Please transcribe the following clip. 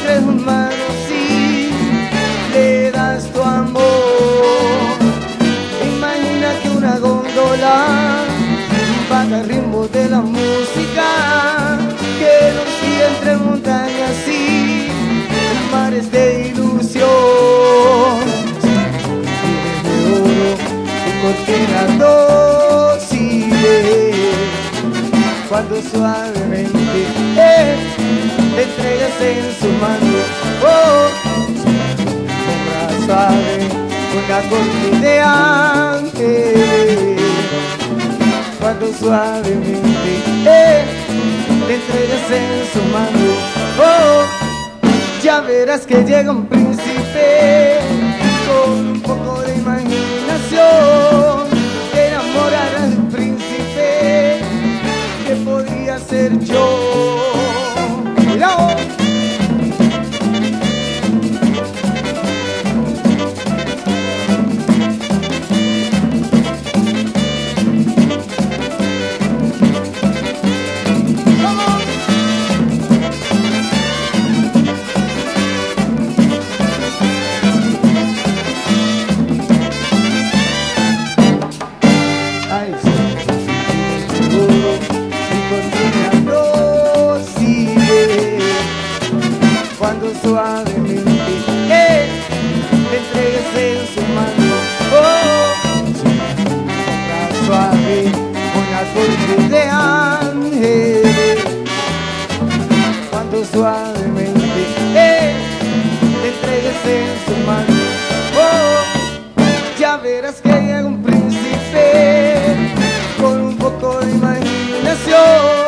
seres humanos si le das tu amor. Imagina que una góndola va al ritmo de la música, que nos sigue entre montañas y mares de ilusión. Tienes de oro tu cortina dócil, cuando suavemente te entregas en su mano, oh, suave, una corte de ángel. Cuando suavemente te entregas en su mano, oh, ya verás que llega un príncipe con un poco de imaginación. Te enamorarás de un príncipe que podría ser yo. Que llega un príncipe con un poco de imaginación.